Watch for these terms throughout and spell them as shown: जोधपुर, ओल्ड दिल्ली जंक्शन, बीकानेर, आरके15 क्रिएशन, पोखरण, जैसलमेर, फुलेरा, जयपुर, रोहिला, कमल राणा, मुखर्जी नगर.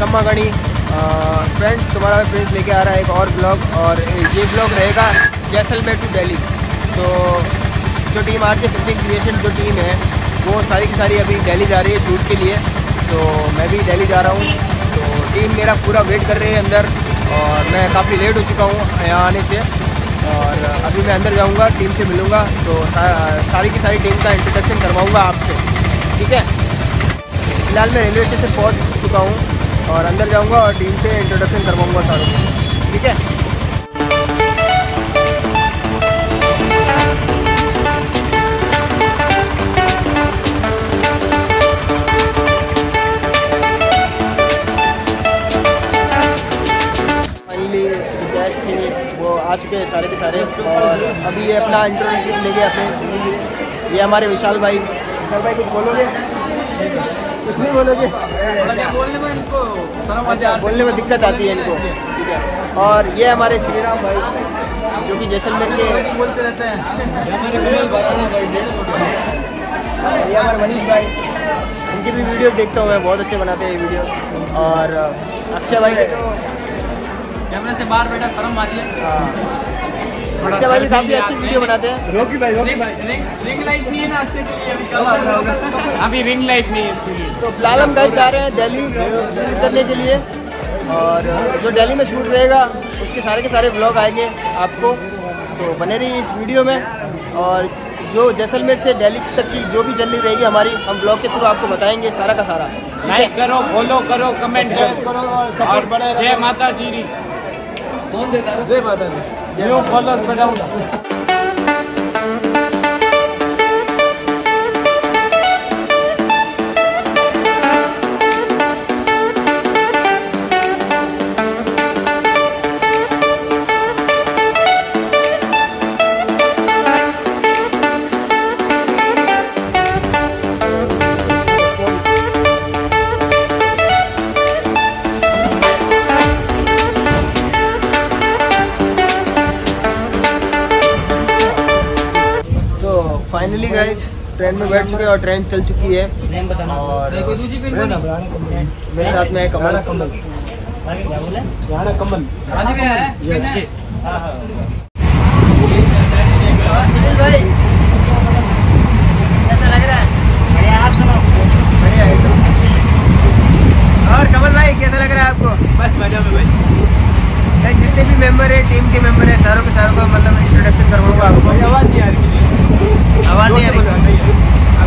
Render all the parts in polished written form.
कम्मागणी। Friends तुम्हारा friends लेके आ रहा है एक और ब्लॉग, और ये ब्लॉग रहेगा जैसलमेर टू दिल्ली। तो जो टीम आरके15 क्रिएशन जो टीम है वो सारी की सारी अभी दिल्ली जा रही है शूट के लिए, तो मैं भी दिल्ली जा रहा हूँ। तो टीम मेरा पूरा वेट कर रही है अंदर, और मैं काफ़ी लेट हो चुका हूँ यहाँ आने से, और अभी मैं अंदर जाऊँगा, टीम से मिलूँगा, तो सारी की सारी टीम का इंट्रोडक्शन करवाऊँगा आपसे, ठीक है। फिलहाल मैं रेलवे स्टेशन पहुँच चुका हूँ और अंदर जाऊँगा और टीम से इंट्रोडक्शन करवाऊँगा सारों को, ठीक है। आ चुके हैं सारे के सारे, और अभी ये अपना इंटर्नशिप लेके अपने ये हमारे विशाल भाई। विशाल भाई कुछ बोलोगे? कुछ नहीं बोलोगे? बोलने में इनको बोलने में दिक्कत आती है इनको, ठीक है। और ये हमारे श्रीराम भाई जो कि जैसलमेर के बोलते रहते हैं। ये हमारे मनीष भाई, उनकी भी वीडियो देखता हूँ मैं, बहुत अच्छे बनाते हैं ये वीडियो। और अक्षय भाई से बाहर बैठा शर्म आती है, काफी अच्छी वीडियो बनाते हैं। रोकी भाई, रोकी भाई रिंग लाइट नहीं है ना अच्छे के, अभी रिंग लाइट नहीं है इसके लिए। तो फिलहाल हम गाइस जा रहे हैं दिल्ली शूट करने के लिए, और जो दिल्ली में शूट रहेगा उसके सारे के सारे ब्लॉग आएंगे आपको, तो बने रहिए इस वीडियो में। और जो जैसलमेर से दिल्ली तक की जो भी जर्नी रहेगी हमारी, हम ब्लॉग के थ्रू आपको बताएंगे सारा का सारा। लाइक करो, फॉलो करो, कमेंट करो और जय माता जी। जय माता दी। न्यू फॉलोअर्स बढ़ाऊंगा। फाइनली गाइज ट्रेन में बैठ चुके हैं और ट्रेन चल चुकी है, और मेरे साथ में कमल। भाई कैसा लग रहा है? बढ़िया, आप सुनाओ? बढ़िया एकदम। और कमल भाई कैसा लग रहा है आपको? बस मजा में। बस जितने भी मेंबर है टीम के मेंबर है सारों के सारों का मतलब इंट्रोडक्शन करवाऊंगा आपको। आवाज़ नहीं आ रही, आवाज़ नहीं आ रही,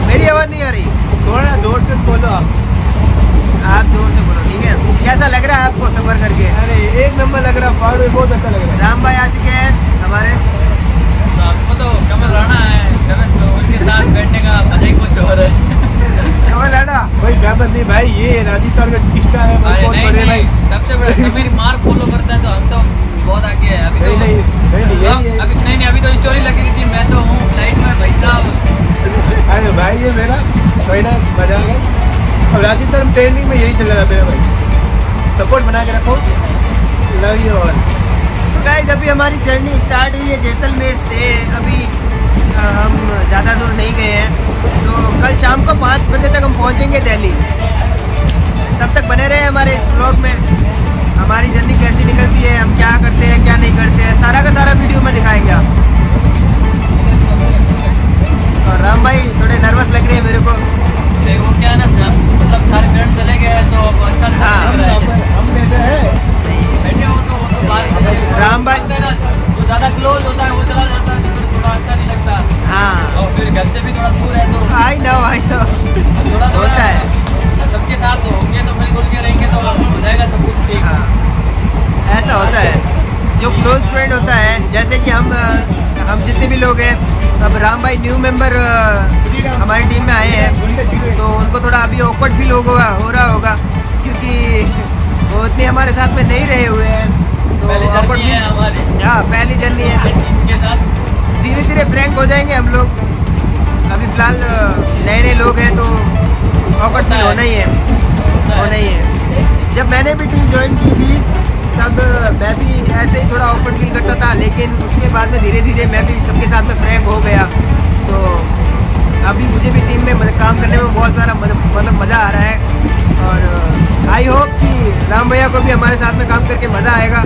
मेरी आवाज़ नहीं आ रही, थोड़ा जोर से बोलो। आप जोर से बोलो, ठीक है। कैसा लग रहा है आपको सफ़र करके? अरे एक नंबर लग रहा है, पहाड़ में बहुत अच्छा लग रहा है। राम भाई आ चुके हैं हमारे साथ में, तो कमल राणा है उनके साथ बैठने का मजा ही कुछ और है। कमल राणा भाई गलत नहीं भाई, ये राजस्थान का टिस्टा है भाई, सबसे बड़ा। मेरी मार फॉलो करता है तो हम तो बहुत आगे है अभी। अभी तो स्टोरी लगी रही थी, मैं तो हूँ फ्लाइट में भाई साहब। अरे भाई ये मेरा महीना मजा आ गया, और राजस्थान ट्रेनिंग में यही चल रहा है मेरा भाई। सपोर्ट बना के रखो, लव यू ऑल। तो गाइस अभी हमारी जर्नी स्टार्ट हुई है जैसलमेर से, अभी हम ज़्यादा दूर नहीं गए हैं, तो कल शाम को 5 बजे तक हम पहुँचेंगे दिल्ली। तब तक बने रहे हमारे इस ब्लॉग में, हमारी जर्नी कैसी निकलती है, हम क्या करते हैं क्या नहीं करते हैं, सारा का सारा वीडियो में दिखाएंगे आप। और राम भाई थोड़े नर्वस लग रहे हैं मेरे को, वो क्या ना मतलब सारे फ्रेंड चले गए तो अच्छा था। हम बैठे हैं बैठे हो तो बात राम भाई जो ज़्यादा क्लोज होता है वो चला जाता है, थोड़ा अच्छा नहीं लगता। हाँ, और फिर घर से भी थोड़ा दूर है तो आई नो थोड़ा होता है। सबके साथ होंगे तो मिल जुल के रहेंगे तो हो जाएगा सब कुछ, ठीक। हाँ ऐसा होता है, जो क्लोज फ्रेंड होता है, जैसे कि हम जितने भी लोग हैं, अब राम भाई न्यू मेंबर हमारी टीम में आए हैं तो उनको थोड़ा अभी ऑकवर्ड फील हो रहा होगा क्योंकि वो उतने हमारे साथ में नहीं रहे हुए हैं, तो पहली जर्नी है। धीरे धीरे फ्रैंक हो जाएंगे हम लोग, अभी फिलहाल नए नए लोग हैं तो ऑकवर्ड फील होना ही है। जब मैंने भी टीम ज्वाइन की थी तब मैं भी ऐसे ही थोड़ा ऑकवर्ड फील करता था, लेकिन उसके बाद में धीरे धीरे मैं भी सबके साथ में फ्रैंक हो गया, तो अभी मुझे भी टीम में काम करने में बहुत सारा मतलब मज़ा आ रहा है। और आई होप कि राम भैया को भी हमारे साथ में काम करके मज़ा आएगा।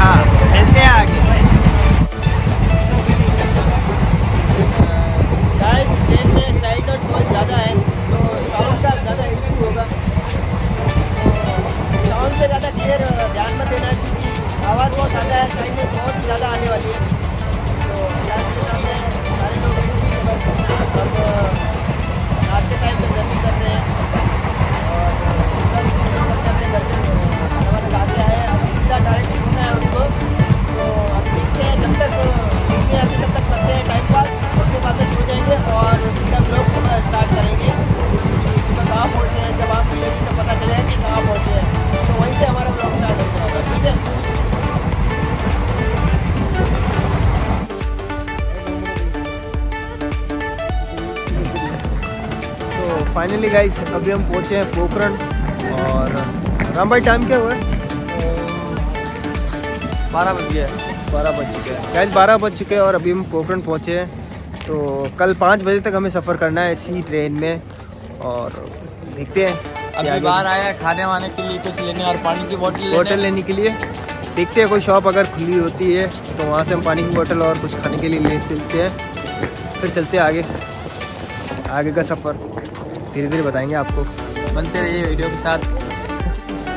हाँ चलते हैं आगे। फाइनली गाइस अभी हम पहुँचे हैं पोखरण। और राम भाई टाइम क्या हुआ है? 12 बज गया है गाइस, 12 बज चुके हैं और अभी हम पोखरण पहुँचे हैं। तो कल 5 बजे तक हमें सफ़र करना है इसी ट्रेन में। और देखते हैं, अभी बाहर आया खाने वाने के लिए कुछ लेने और पानी की बोतल लेने के लिए। देखते हैं कोई शॉप अगर खुली होती है तो वहाँ से हम पानी की बोतल और कुछ खाने के लिए ले चलते हैं। फिर चलते हैं आगे, आगे का सफ़र धीरे धीरे बताएंगे आपको। बनते रहिए वीडियो के साथ।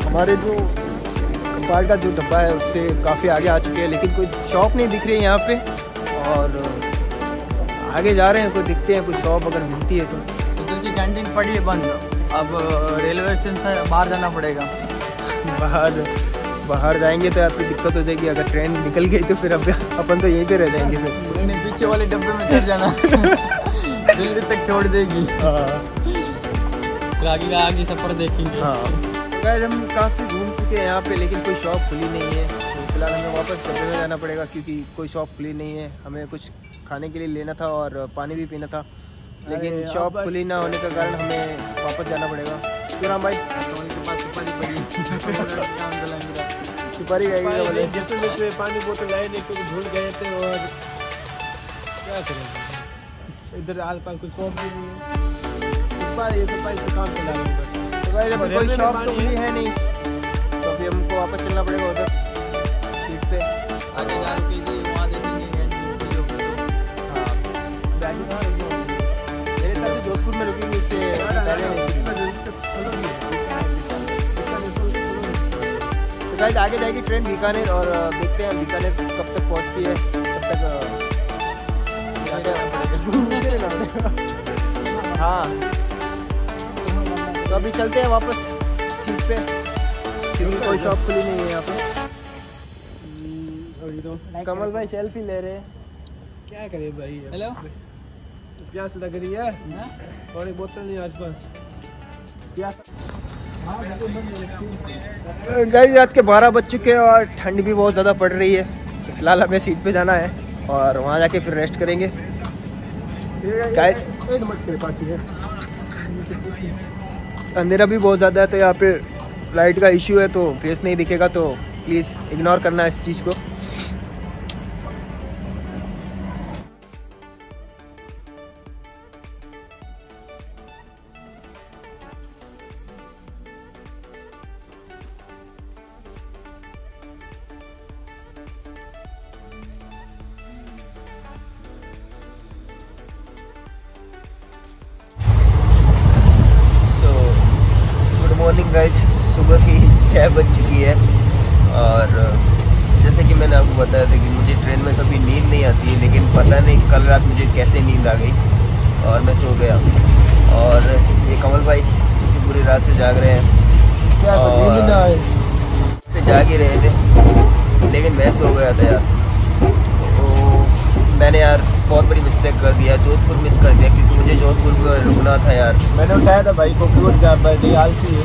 हमारे जो कपाल का जो डब्बा है उससे काफ़ी आगे आ चुके हैं, लेकिन कोई शॉप नहीं दिख रही है यहाँ पे। और आगे जा रहे हैं, कोई दिखते हैं कोई शॉप अगर मिलती है तो। उधर की कैंटीन पड़ी है बंद, अब रेलवे स्टेशन से बाहर जाना पड़ेगा। बाहर जाएंगे तो आपकी दिक्कत हो जाएगी। अगर ट्रेन निकल गई तो फिर अब अपन तो यहीं पर रह जाएंगे। फिर पीछे वाले डब्बे में चढ़ जाना, दिल्ली तक छोड़ देगी। आगे आगे सफर देखेंगे। हाँ गाइस हम काफ़ी घूम चुके हैं यहाँ पे, लेकिन कोई शॉप खुली नहीं है। तो फिलहाल हमें वापस जयपुर में जाना पड़ेगा क्योंकि कोई शॉप खुली नहीं है। हमें कुछ खाने के लिए लेना था और पानी भी पीना था, लेकिन शॉप खुली ना होने के कारण हमें वापस जाना पड़ेगा। क्यों राम भाई? सुपारी पड़ी, पानी बोतल लाए नहीं क्योंकि भूल गए थे। और क्या करेंगे, इधर आस पास कोई शॉप भी नहीं है। ये तो भाई काम चला, कोई शॉप तो खुली है नहीं, तो अभी हमको वापस चलना पड़ेगा उधर सीट पे। आगे जा के वहाँ देखेंगे। मेरे साथ जोधपुर में रुकेंगे, इससे तो गाइस आगे जाएगी ट्रेन बीकानेर। और देखते हैं बीकानेर कब तक पहुँचती है, तब तक। हाँ तो अभी चलते हैं वापस सीट पे क्योंकि कोई शॉप खुली नहीं है यहाँ पे। कमल भाई सेल्फी ले रहे हैं, क्या करे भाई। हेलो, प्यास लग रही है और एक बोतल नहीं आज पर प्यास। गाइस रात के 12 बज चुके हैं और ठंड भी बहुत ज़्यादा पड़ रही है। तो फिलहाल हमें सीट पे जाना है और वहाँ जाके फिर रेस्ट करेंगे। अंधेरा भी बहुत ज़्यादा है, तो यहाँ पे लाइट का इशू है तो फेस नहीं दिखेगा, तो प्लीज़ इग्नोर करना इस चीज़ को। गाइस सुबह की 6 बज चुकी है और जैसे कि मैंने आपको बताया था कि मुझे ट्रेन में कभी नींद नहीं आती है, लेकिन पता नहीं कल रात मुझे कैसे नींद आ गई और मैं सो गया। और ये कमल भाई पूरी रात से जाग रहे हैं, क्या नींद ना आए से जाग ही रहे थे, लेकिन मैं सो गया था यार। तो मैंने यार बहुत बड़ी मिस्टेक कर दिया, जोधपुर मिस कर दिया क्योंकि मुझे जोधपुर में रुकना था यार। मैंने उठाया था भाई को, क्यों जा भाई आलसी है।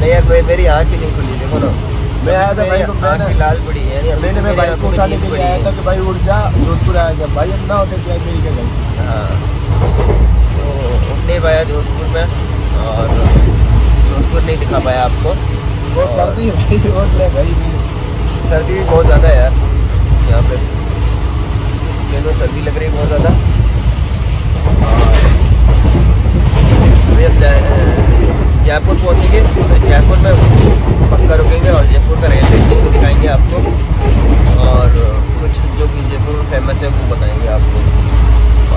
नहीं यार भाई मेरी आँख ही नहीं खुली, देखो ना मैं आया था भाई को, आँख की लाल पड़ी है। मैंने मैं भाई को उठाने के लिए आया था कि भाई उठ जा, जोधपुर आया था भाई, अब ना होते क्या मेरी क्या। हाँ तो नहीं पाया जोधपुर में, और जोधपुर नहीं दिखा पाया आपको। बहुत सर्दी भाई, सर्दी भी बहुत ज़्यादा है यार यहाँ पर, सर्दी लग रही है बहुत ज़्यादा। जयपुर पहुँचेंगे, तो जयपुर में पक्का रुकेंगे और जयपुर का रेलवे स्टेशन दिखाएंगे आपको, और कुछ जो कि जयपुर में फेमस है वो बताएंगे आपको।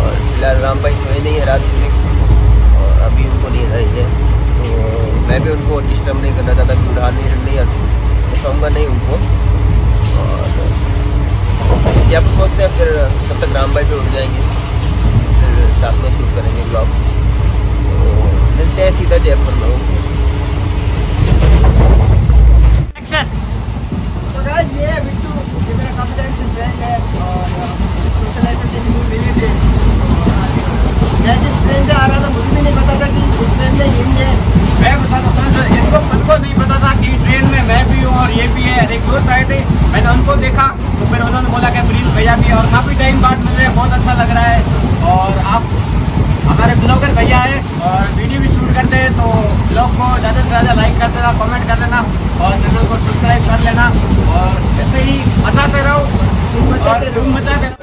और फिलहाल राम भाई सोए नहीं है रात में, और अभी उनको नींद आई है, तो मैं भी उनको डिस्टर्ब नहीं करना चाहता कि उठा नहीं कहूँगा नहीं उनको। और जयपुर पहुँचते हैं फिर तब तक राम भाई भी उठ जाएंगे, फिर साथ में शूट करेंगे ब्लॉग। मिलते हैं सीधा जयपुर में। एक्शन। तो गाइस ये बिट्टू, ये मेरा काफ़ी टाइम से फ्रेंड है और सोशल लाइफ में भी मिले थे। मैं जिस ट्रेन से आ रहा था मुझे भी नहीं पता था कि उस ट्रेन में यही है। मैं बताता था इनको, उनको नहीं पता था कि ट्रेन में मैं भी हूँ और ये भी है। एक दोस्त आए थे, मैंने उनको देखा तो फिर उन्होंने बोला कि प्लीज भैया भी, और काफ़ी टाइम बाद मुझे बहुत अच्छा लग रहा है। और आप हमारे ब्लॉगर भैया है और वीडियो भी शूट करते हैं, तो ब्लॉग को ज़्यादा से ज़्यादा लाइक कर देना, कमेंट कर देना और चैनल को सब्सक्राइब कर लेना, और ऐसे ही बताते रहो और धूम मचाते रहो।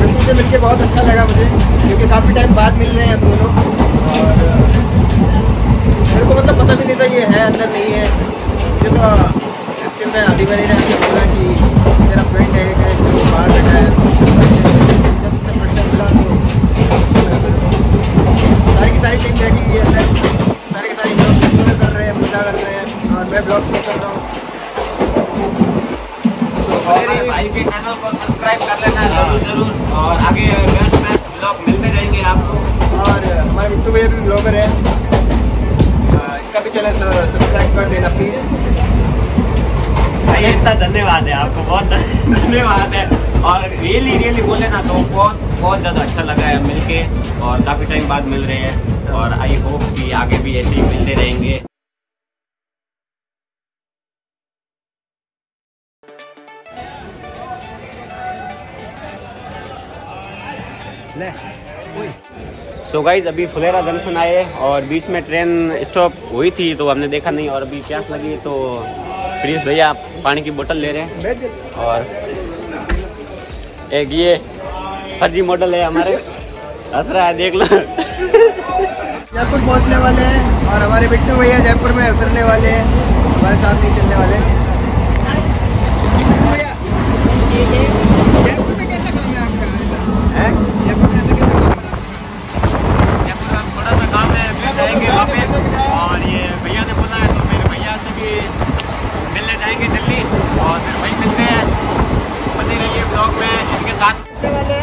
संतु से मिलकर बहुत अच्छा लगा मुझे, क्योंकि काफ़ी टाइम बाद मिल रहे हैं हम दोनों, और मेरे को मतलब पता भी नहीं था ये है अंदर नहीं है। फिर तो एक्चुअली मैं अभी मैंने आपसे बोला कि मेरा फ्रेंड है जो बाहर बैठा है, जब इससे फ्रेंड मिला तो सारी की सारी टीम बैठी हुई है, सारे के सारे ब्लॉग शूट कर रहे हैं, मजा कर रहे हैं, और मैं ब्लॉग शूट कर रहा हूँ। तो हमारे भाई के चैनल को सब्सक्राइब कर लेना जरूर जरूर, और आगे बेस्ट बेस्ट ब्लॉग मिलते रहेंगे आपको। और हमारे बिट्टू भैया भी ब्लॉगर है, इनका भी चैनल सब्सक्राइब कर देना प्लीज़। भाई इतना धन्यवाद है आपको, बहुत धन्यवाद है, और रियली रियली बोले ना तो बहुत बहुत ज़्यादा अच्छा लगा है मिलके, और काफ़ी टाइम बाद मिल रहे हैं, और आई होप कि आगे भी ऐसे ही मिलते रहेंगे। सो गाइज अभी फुलेरा जंक्शन आए और बीच में ट्रेन स्टॉप हुई थी तो हमने देखा नहीं, और अभी प्यास लगी तो प्लीज भैया पानी की बोतल ले रहे हैं, और एक ये फर्जी मॉडल है हमारे, हंस रहा है देख लो। जयपुर पहुंचने वाले हैं और हमारे बिट्टू भैया जयपुर में उतरने वाले हैं, हमारे साथ नहीं चलने वाले। जयपुर में कैसा काम है आप कर रहे हैं? जयपुर में कैसा काम है? जयपुर में थोड़ा सा काम है, मिल जाएंगे वापस, और ये भैया ने बोला है तो मेरे भैया से भी मिलने जाएंगे दिल्ली, और फिर वहीं मिलते हैं। बने रहिए ब्लॉग में इनके साथ। वाले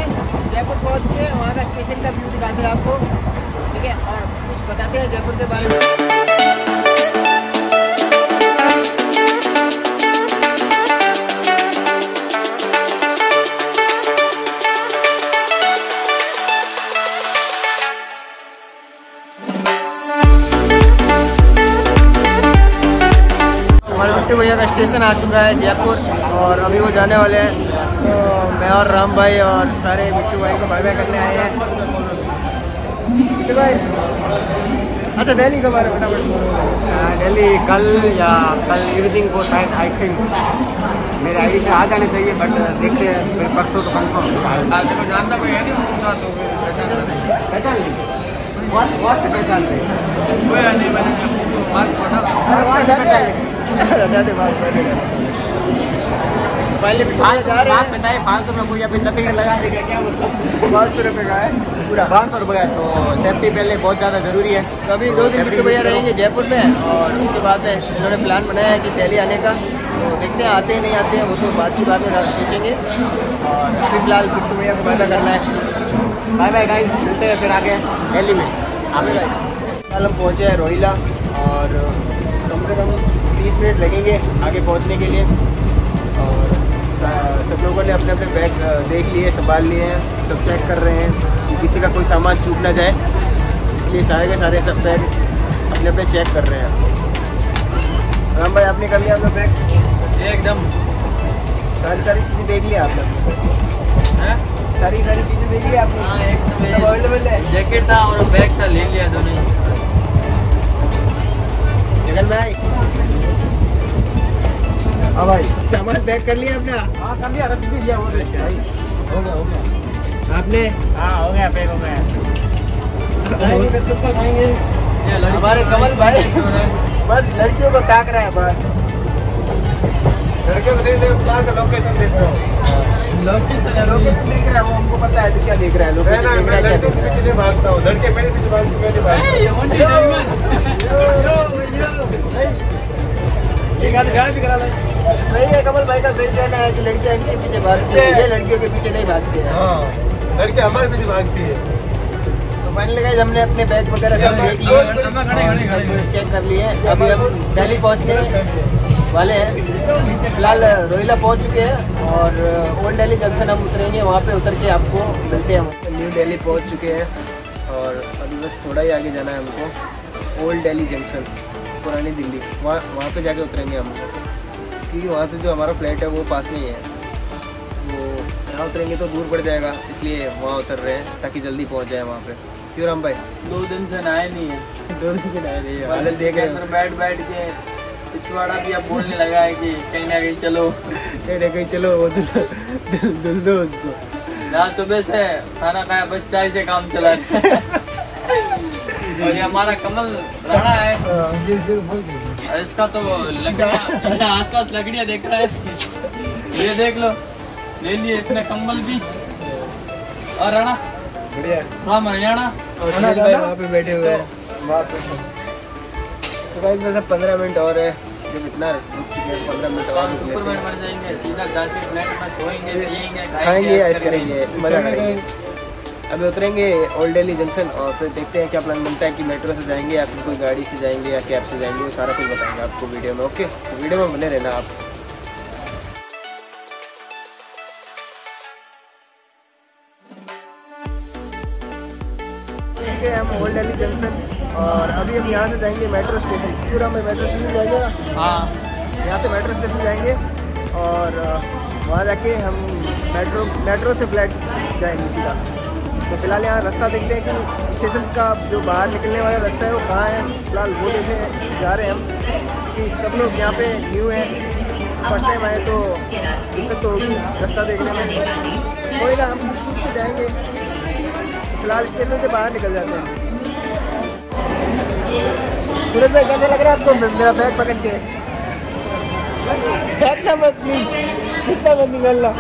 जयपुर पहुँच के वहाँ का स्टेशन का व्यू दिखाते हैं आपको, ठीक है, और कुछ बताते हैं जयपुर के बारे में। हमारे बिट्टू भैया का स्टेशन आ चुका है जयपुर, और अभी वो जाने वाले हैं, तो मैं और राम भाई और सारे बिट्टू भाई को बाय बाय करने आए हैं। अच्छा दिल्ली के बारे में बताओ। दिल्ली कल या कल इवनिंग को शायद आई थिंक मेरे आईडी से आ जाने चाहिए, बट देखते हैं, फिर परसों तो कन्फर्म हो जानता कोई है नहीं। पहले फालतू में कोई अभी चतरी लगा देगा क्या, बोलता 500 रुपये का है पूरा, 500 रुपये का, तो सेफ्टी पहले बहुत ज़्यादा ज़रूरी है। तो अभी 2 दिन बिट्टू भैया रहेंगे जयपुर में, और उसके बाद है इन्होंने प्लान बनाया है कि दिल्ली आने का, तो देखते हैं आते हैं नहीं आते हैं, वो तो बाद की बात में सोचेंगे। और अभी फिलहाल बिट्टू भैया को वादा करना है। बाय बाय गाइस, मिलते हैं फिर आगे दिल्ली में। आगे गाइस कल हम पहुँचे हैं रोहिला, और कम से कम 30 मिनट लगेंगे आगे पहुँचने के लिए। सब लोगों ने अपने अपने बैग देख लिए, संभाल लिए हैं, सब चेक कर रहे हैं कि किसी का कोई सामान चूक ना जाए, इसलिए सारे के सारे सब बैग अपने अपने चेक कर रहे हैं। राम भाई आपने कर लिया अपना बैग? एकदम सारी सारी चीज़ें देख लिया आपने? सारी सारी चीज़ें देख लिया आपने? अवेलेबल है, जैकेट था और बैग था, ले लिया दोनों। जगन भाई हाँ भाई सामान पैक कर लिया आपने? हाँ कर लिया, रख भी लिया। हो गया आपने? हाँ हो गया पैक, हो गया। हमारे कमल भाई बस लड़कियों को ताक रहे हैं, बस लड़कियों को देख लोकेशन देख रहे हो, लोकेशन देख रहे हैं वो, हमको पता है क्या देख रहे हैं। लड़कियों के पीछे भागता हूँ, लड़के मेरे पीछे भागते। एक आध गाड़ी दिख रहा है, सही है कमल भाई का, सही कहना है कि लड़कियाँ इनके पीछे भागती है, लड़कियों के पीछे नहीं भागती है। हाँ लड़के हमारे पीछे भागती है। तो मान लीजिए हमने अपने बैग वगैरह सब देख लिए, चेक कर लिए, अभी हम दिल्ली पहुँचने वाले हैं। फिलहाल रोहिला पहुँच चुके हैं और ओल्ड दिल्ली जंक्शन हम उतरेंगे, वहाँ पर उतर के आपको मिलते हैं। हम न्यू दिल्ली पहुँच चुके हैं और अभी बस थोड़ा ही आगे जाना है हमको, ओल्ड दिल्ली जंक्शन पुरानी दिल्ली, वहाँ पे जाके उतरेंगे हम, क्योंकि वहाँ से जो हमारा फ्लैट है वो पास में ही है, वो यहाँ उतरेंगे तो दूर पड़ जाएगा, इसलिए वहाँ उतर रहे हैं ताकि जल्दी पहुँच जाए वहाँ पे। क्यों राम भाई? 2 दिन से नहाए नहीं है। 2 दिन से नहाए नहीं है, हालत देख रहे हैं। बैठ बैठ के पिछवाड़ा भी अब बोलने लगा है कि कहीं ना कहीं चलो, कहीं ना कहीं चलो, वो धुल दो उसको ना। सुबह से खाना खाया, बस चाय से काम चला। और ये हमारा कमल राणा है, और इसका तो लकड़िया आसपास लकड़िया देख रहा है, ये देख लो ले लिए इसने कंबल भी। और राणा बढ़िया राम हरियाणा और वहाँ पे बैठे हुए हैं। तो भाई बस 15 मिनट और है, जब इतना रुक चुके हैं 15 मिनट और सुपरमैन बन जाएंगे, सीधा जाके फ्लैट में सोएंगे, पिएंगे, खाएंगे, ऐश करेंगे, मजा करेंगे। अभी उतरेंगे ओल्ड दिल्ली जंक्शन और फिर देखते हैं क्या प्लान बनता है, कि मेट्रो से जाएंगे या फिर कोई गाड़ी से जाएंगे या कैब से जाएंगे, वो सारा कुछ बताएंगे आपको वीडियो में। ओके तो वीडियो में बने रहना आप। ठीक है, हम ओल्ड दिल्ली जंक्शन और अभी हम यहाँ से जाएंगे मेट्रो स्टेशन, पूरा में मेट्रो स्टेशन जाएंगे ना। हाँ यहाँ से मेट्रो स्टेशन जाएंगे और वहाँ जाके हम मेट्रो से फ्लैट जाएंगे सीधा। तो फिलहाल यहाँ रास्ता देखते हैं कि स्टेशन का जो बाहर निकलने वाला रास्ता है वो कहाँ है, फिलहाल वो देखे जा रहे हैं हम, क्योंकि सब लोग यहाँ पे न्यू है, फर्स्ट टाइम आए तो दिक्कत तो होगी रास्ता देखने में, कोई ना हम पूछ के जाएंगे। फिलहाल स्टेशन से बाहर निकल जाते हैं। सूरज भाई कैसे लग रहा है आपको मेरा बैग पकड़ के? बैठना मत प्लीज, कितना मत निकलना।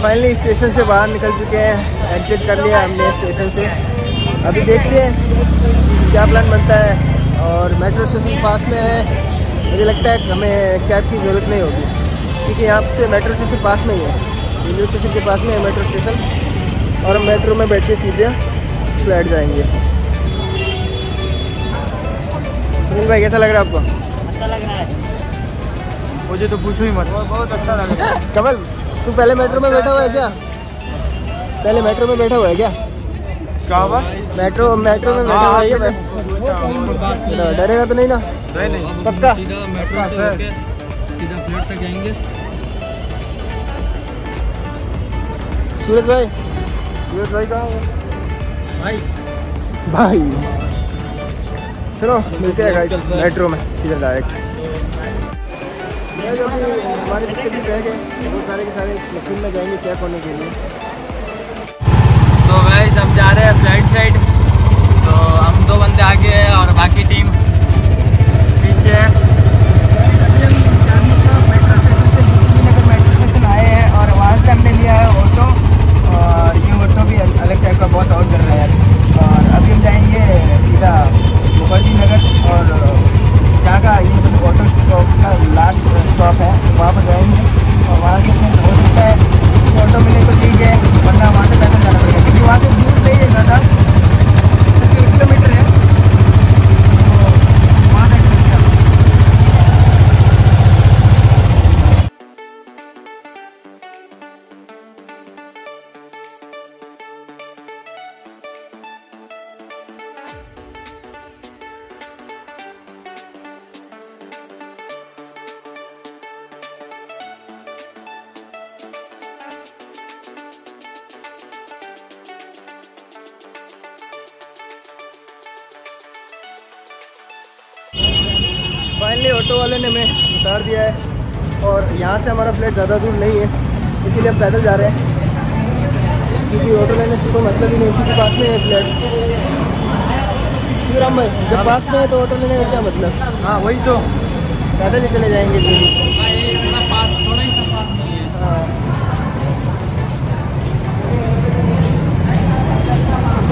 फाइनली स्टेशन से बाहर निकल चुके हैं, एग्जिट कर लिया हमने स्टेशन से। अभी देखते हैं क्या प्लान बनता है, और मेट्रो स्टेशन पास में है, मुझे लगता है हमें कैब की ज़रूरत नहीं होगी, क्योंकि यहाँ से मेट्रो स्टेशन पास में ही है, रेलवे स्टेशन के पास में है मेट्रो स्टेशन, और हम मेट्रो में बैठ के सीधे फ्लैट जाएंगे। सुनील भाई कैसा लग रहा है आपको? अच्छा लग रहा है, मुझे तो पूछो ही मत, बहुत अच्छा लग रहा है। कमल तू पहले मेट्रो में बैठा हुआ है क्या? पहले मेट्रो में बैठा हुआ है क्या? क्या हुआ? मेट्रो में बैठा हुआ है, डरेगा तो नहीं ना? नहीं नहीं पक्का, मेट्रो से सीधा फ्लैट तक जाएंगे। सूरज भाई कहाँ हो भाई? चलो मिलते हैं गाइस मेट्रो में सीधा डायरेक्ट। जो भी हमारे जितने भी बैग हैं वो सारे के सारे मशीन में जाएंगे चेक होने के लिए। तो गाइस हम जा रहे हैं फ्लाइट साइड, तो हम 2 बंदे आगे हैं और बाकी टीम पीछे है। मेट्रो स्टेशन से नगर मेट्रो स्टेशन आए हैं और वहाँ से हमने लिया है ऑटो, और ये ऑटो भी अलग टाइप का बहुत साउंड कर रहा है। और अभी हम जाएंगे सीधा मुखर्जी नगर, और जहाँ का ये मतलब ऑटो स्टॉप का लास्ट स्टॉप है वहाँ पर जाएंगे, और वहाँ से फिर हो सकता है ऑटो मिले तो ठीक है, वरना वहाँ से पैदल जाना पड़ेगा, क्योंकि वहाँ से दूर नहीं है ज़्यादा, 1 किलोमीटर है, तो वहाँ तक ऑटो वाले ने हमें उतार दिया है और यहाँ से हमारा फ्लैट ज़्यादा दूर नहीं है, इसीलिए हम पैदल जा रहे हैं क्योंकि ऑटो लेने से कोई मतलब ही नहीं, क्योंकि पास में है फ्लैट। फिर हम जब पास में है तो ऑटो लेने का क्या मतलब। हाँ वही तो, पैदल ही चले जाएँगे। हाँ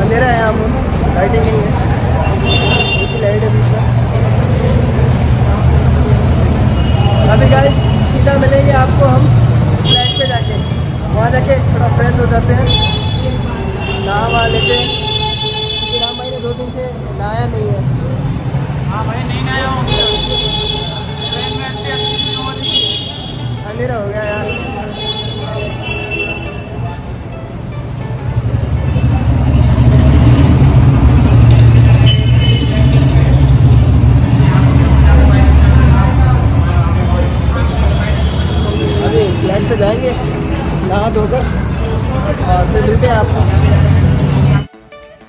अंधेरा है, हम लाइटिंग नहीं है, लाइट है बीच में। अभी गाइस सीधा मिलेंगे आपको हम फ्लैट पे जाके, वहाँ जाके थोड़ा फ्रेश हो जाते हैं, नहा वहा लेते हैं क्योंकि राम भाई ने 2 दिन से नहाया नहीं है। हाँ भाई नहीं नहाया, अंधेरा हो गया यार। तो जाएंगे नहा धोकर और फिर मिलते हैं आपको।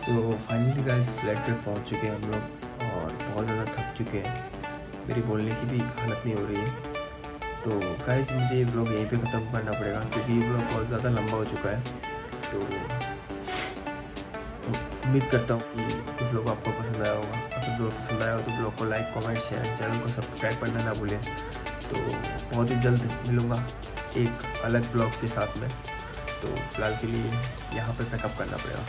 सो फाइनली गाइस फ्लैट पर पहुंच चुके हैं हम लोग और बहुत ज़्यादा थक चुके हैं, मेरी बोलने की भी हालत नहीं हो रही है। तो गाइस मुझे ये ब्लॉग यहीं पे ख़त्म करना पड़ेगा क्योंकि ये ब्लॉग बहुत ज़्यादा लंबा हो चुका है। तो उम्मीद करता हूँ कि ये ब्लॉग आपको पसंद आया होगा। अगर ब्लॉग पसंद आया हो तो ब्लॉग को लाइक, कॉमेंट, शेयर, चैनल को सब्सक्राइब करना ना भूलें। तो बहुत ही जल्द मिलूँगा एक अलग ब्लॉग के साथ में, तो फिलहाल के लिए यहाँ पर पैकअप करना पड़ेगा।